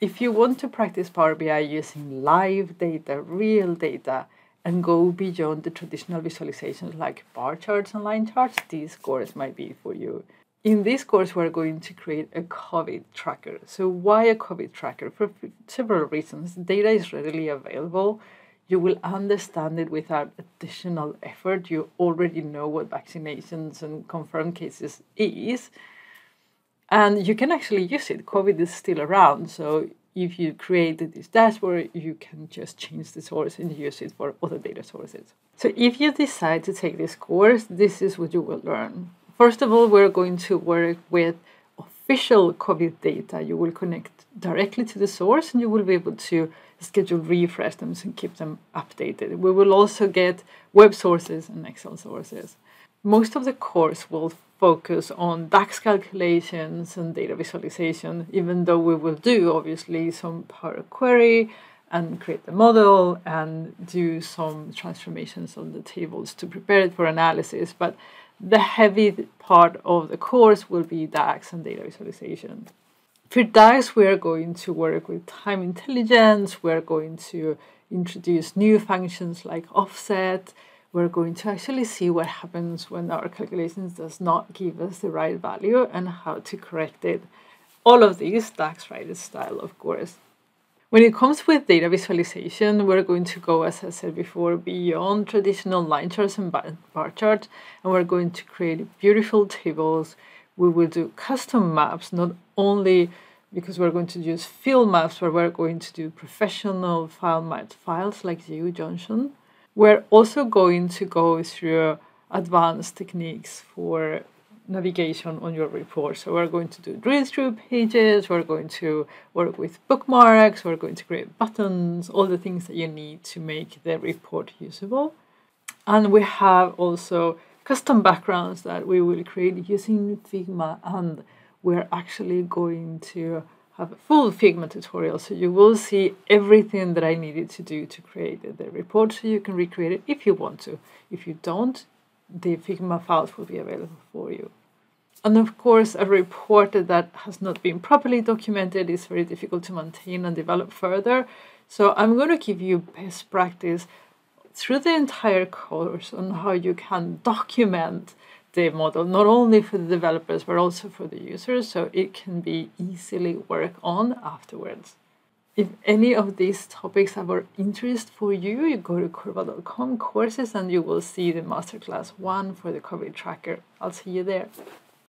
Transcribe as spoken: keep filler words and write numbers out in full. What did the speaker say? If you want to practice Power B I using live data, real data, and go beyond the traditional visualizations like bar charts and line charts, this course might be for you. In this course, we're going to create a COVID tracker. So why a COVID tracker? For several reasons. Data is readily available. You will understand it without additional effort. You already know what vaccinations and confirmed cases is. And you can actually use it. COVID is still around. So if you created this dashboard, you can just change the source and use it for other data sources. So if you decide to take this course, this is what you will learn. First of all, we're going to work with official COVID data. You will connect directly to the source and you will be able to schedule refresh them and keep them updated. We will also get web sources and Excel sources. Most of the course will focus on DAX calculations and data visualization, even though we will do, obviously, some Power Query and create the model and do some transformations on the tables to prepare it for analysis. But the heavy part of the course will be DAX and data visualization. For DAX, we are going to work with time intelligence. We're going to introduce new functions like offset. We're going to actually see what happens when our calculations does not give us the right value and how to correct it. All of these DAX writer style, of course. When it comes with data visualization, we're going to go, as I said before, beyond traditional line charts and bar charts, and we're going to create beautiful tables. We will do custom maps, not only because we're going to use field maps, but we're going to do professional file mapped files like GeoJSON. We're also going to go through advanced techniques for navigation on your report. So we're going to do drill through pages, we're going to work with bookmarks, we're going to create buttons, all the things that you need to make the report usable. And we have also custom backgrounds that we will create using Figma, and we're actually going to have a full Figma tutorial, so you will see everything that I needed to do to create the report, so you can recreate it if you want to. If you don't, the Figma files will be available for you. And of course, a report that has not been properly documented is very difficult to maintain and develop further. So I'm going to give you best practice through the entire course on how you can document the model, not only for the developers, but also for the users, so it can be easily worked on afterwards. If any of these topics are of interest for you, you go to curbal dot com courses and you will see the masterclass one for the COVID tracker. I'll see you there.